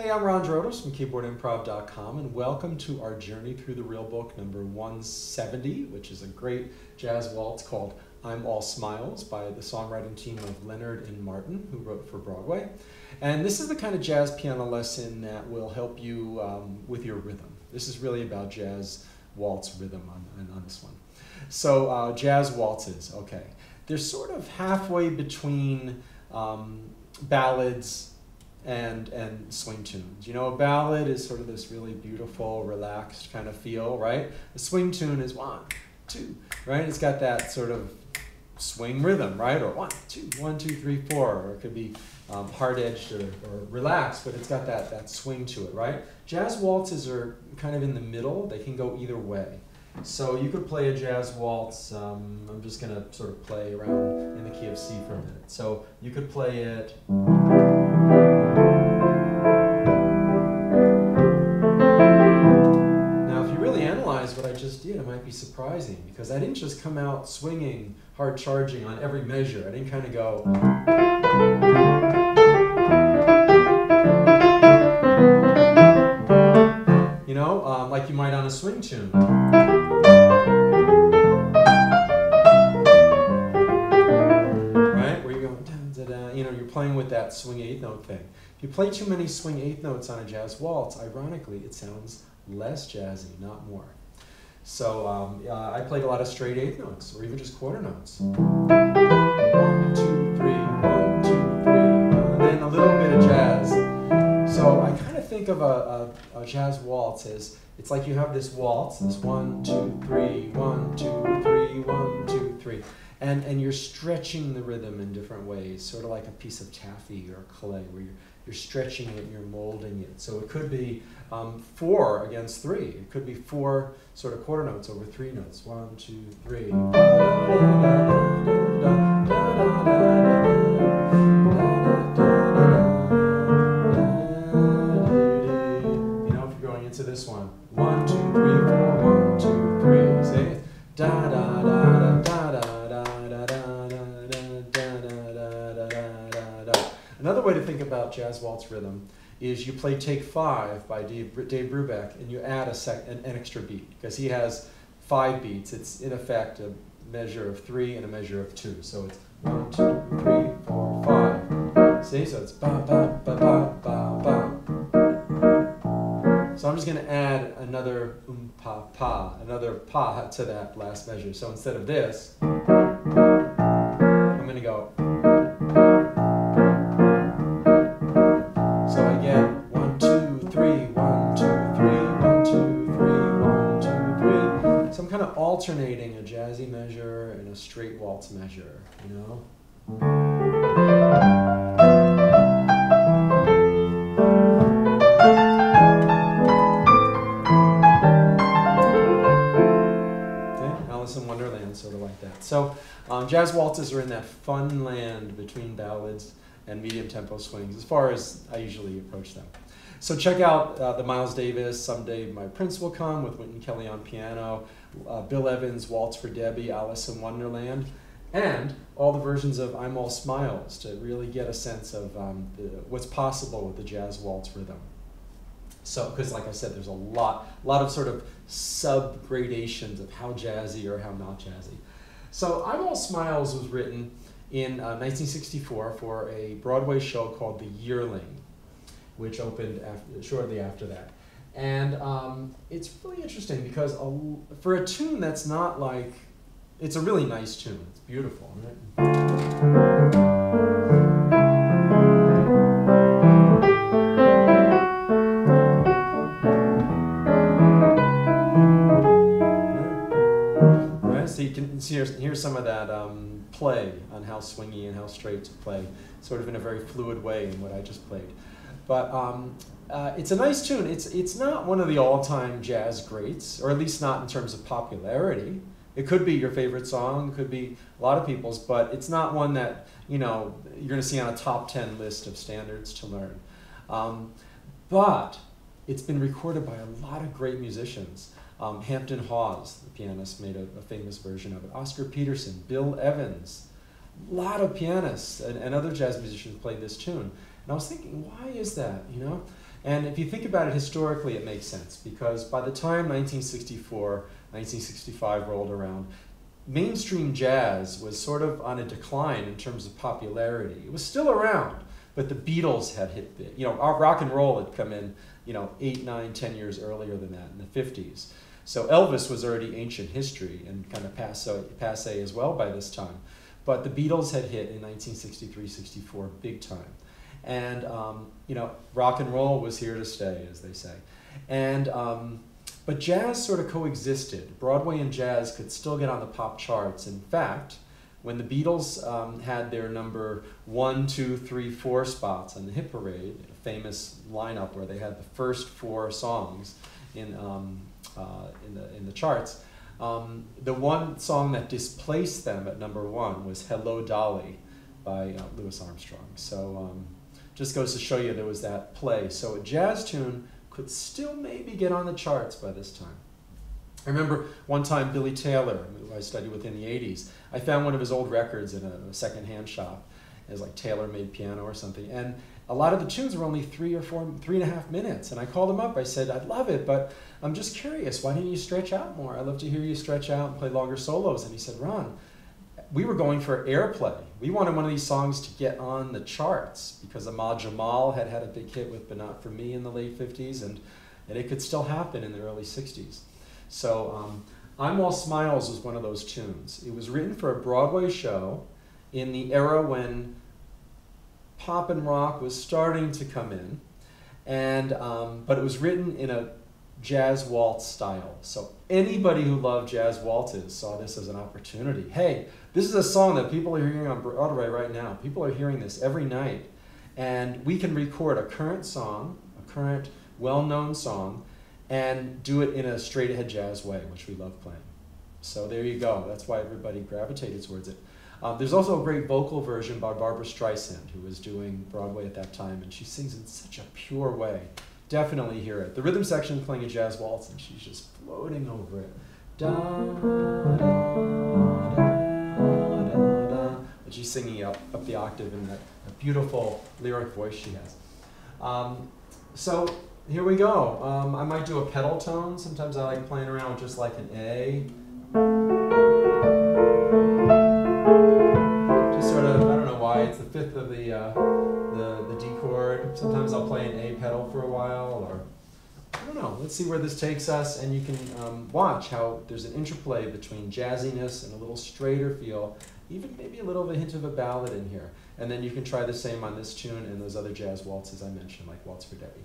Hey, I'm Ron Drotos from keyboardimprov.com, and welcome to our journey through the real book number 170, which is a great jazz waltz called I'm All Smiles by the songwriting team of Leonard and Martin, who wrote for Broadway. And this is the kind of jazz piano lesson that will help you with your rhythm. This is really about jazz waltz rhythm on this one. So jazz waltzes, okay. They're sort of halfway between ballads and swing tunes. You know, a ballad is sort of this really beautiful, relaxed kind of feel, right? A swing tune is one, two, right? It's got that sort of swing rhythm, right? Or one, two, three, four. Or it could be hard-edged or relaxed, but it's got that swing to it, right? Jazz waltzes are kind of in the middle. They can go either way. So you could play a jazz waltz. I'm just going to sort of play around in the key of C for a minute. So you could play it. Now, if you really analyze what I just did, it might be surprising, because I didn't just come out swinging, hard charging on every measure. I didn't kind of go... like you might on a swing tune. Right? Where you go, da, da, da. You know, you're playing with that swing eighth note thing. If you play too many swing eighth notes on a jazz waltz, ironically, it sounds less jazzy, not more. So I played a lot of straight eighth notes, or even just quarter notes. One, two, three, one, two, three, and then a little bit of jazz. So I kind of think of a jazz waltz as, it's like you have this waltz, this one, two, three, one, two, three, one, two, three. And you're stretching the rhythm in different ways, sort of like a piece of taffy or clay, where you're stretching it and you're molding it. So it could be 4 against 3. It could be 4 sort of quarter notes over 3 notes. 1, 2, 3. To this one. 1, 2, 3, 4, 1, 2, 3. Say da da da da da da da da da da da da da. Another way to think about jazz waltz rhythm is you play Take Five by Dave Brubeck, and you add an extra beat, because he has 5 beats. It's in effect a measure of 3 and a measure of 2. So it's 1, 2, 3, 4, 5. See, so it's ba ba ba ba ba ba. So I'm just going to add another pa, another pa to that last measure. So instead of this, I'm going to go. So I get 1, 2, 3, 1, 2, 3, 1, 2, 3, 1, 2, 3. So I'm kind of alternating a jazzy measure and a straight waltz measure, you know? So jazz waltzes are in that fun land between ballads and medium tempo swings, as far as I usually approach them. So check out the Miles Davis, Someday My Prince Will Come, with Wynton Kelly on piano, Bill Evans, Waltz for Debbie, Alice in Wonderland, and all the versions of I'm All Smiles, to really get a sense of what's possible with the jazz waltz rhythm. So, because like I said, there's a lot of sort of sub-gradations of how jazzy or how not jazzy. So I'm All Smiles was written in 1964 for a Broadway show called The Yearling, which opened shortly after that. And it's really interesting because for a tune that's not like, it's a really nice tune, it's beautiful, right? Here's some of that play on how swingy and how straight to play, sort of in a very fluid way in what I just played. But it's a nice tune. It's not one of the all-time jazz greats, or at least not in terms of popularity. It could be your favorite song, could be a lot of people's, but it's not one that, you know, you're going to see on a top 10 list of standards to learn. But it's been recorded by a lot of great musicians. Hampton Hawes, the pianist, made a famous version of it. Oscar Peterson, Bill Evans, a lot of pianists and other jazz musicians played this tune. And I was thinking, why is that, you know? And if you think about it historically, it makes sense, because by the time 1964, 1965 rolled around, mainstream jazz was sort of on a decline in terms of popularity. It was still around, but the Beatles had hit big. You know, rock and roll had come in, you know, 8, 9, 10 years earlier than that, in the 50s. So Elvis was already ancient history and kind of passé as well by this time. But the Beatles had hit in 1963-64 big time. And, you know, rock and roll was here to stay, as they say. And, but jazz sort of coexisted. Broadway and jazz could still get on the pop charts. In fact, when the Beatles had their number 1, 2, 3, 4 spots on the hit parade, a famous lineup where they had the first 4 songs in the charts, the one song that displaced them at number 1 was Hello Dolly by Louis Armstrong. So just goes to show you there was that play. So a jazz tune could still maybe get on the charts by this time. I remember one time Billy Taylor, who I studied with in the 80s, I found one of his old records in a secondhand shop. It was like Tailor-Made Piano or something. And a lot of the tunes were only 3 or 4, 3.5 minutes. And I called him up. I said, I'd love it, but I'm just curious. Why didn't you stretch out more? I'd love to hear you stretch out and play longer solos. And he said, Ron, we were going for airplay. We wanted one of these songs to get on the charts because Ahmad Jamal had had a big hit with But Not For Me in the late 50s, and it could still happen in the early 60s. So I'm All Smiles was one of those tunes. It was written for a Broadway show in the era when pop and rock was starting to come in, and but it was written in a jazz waltz style. So anybody who loved jazz waltzes saw this as an opportunity. Hey, this is a song that people are hearing on Broadway right now. People are hearing this every night, and we can record a current song, a current well-known song, and do it in a straight-ahead jazz way, which we love playing. So there you go. That's why everybody gravitated towards it. There's also a great vocal version by Barbara Streisand, who was doing Broadway at that time, and she sings in such a pure way. Definitely hear it. The rhythm section is playing a jazz waltz, and she's just floating over it. Da, da, da, da, da, da. And she's singing up the octave in that beautiful lyric voice she has. So here we go. I might do a pedal tone. Sometimes I like playing around with just like an A. Just sort of, I don't know why, it's the fifth of the D chord. Sometimes I'll play an A pedal for a while, or I don't know. Let's see where this takes us, and you can watch how there's an interplay between jazziness and a little straighter feel, even maybe a little bit hint of a ballad in here. And then you can try the same on this tune and those other jazz waltzes I mentioned, like Waltz for Debbie.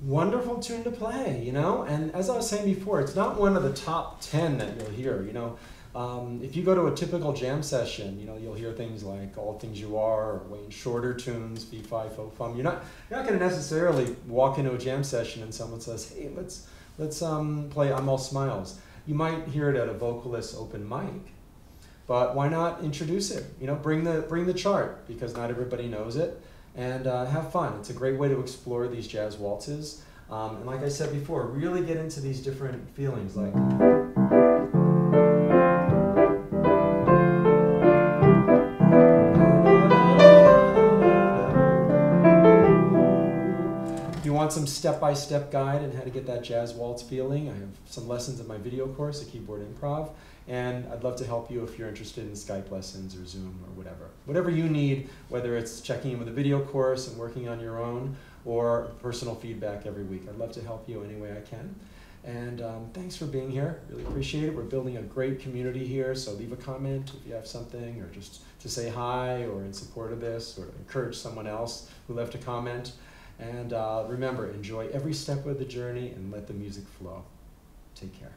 Wonderful tune to play, you know? And as I was saying before, it's not one of the top 10 that you'll hear, you know? If you go to a typical jam session, you know, you'll hear things like All Things You Are, or Wayne Shorter tunes, B5 Fo Fum. You're not going to necessarily walk into a jam session and someone says, hey, let's play I'm All Smiles. You might hear it at a vocalist's open mic, but why not introduce it? You know, bring the chart, because not everybody knows it, and have fun. It's a great way to explore these jazz waltzes. And like I said before, really get into these different feelings, like... some step-by-step guide and how to get that jazz waltz feeling. I have some lessons in my video course at Keyboard Improv, and I'd love to help you if you're interested in Skype lessons or Zoom or whatever. Whatever you need, whether it's checking in with a video course and working on your own or personal feedback every week. I'd love to help you any way I can. And thanks for being here. Really appreciate it. We're building a great community here, so leave a comment if you have something, or just to say hi, or in support of this, or to encourage someone else who left a comment. And remember, enjoy every step of the journey and let the music flow. Take care.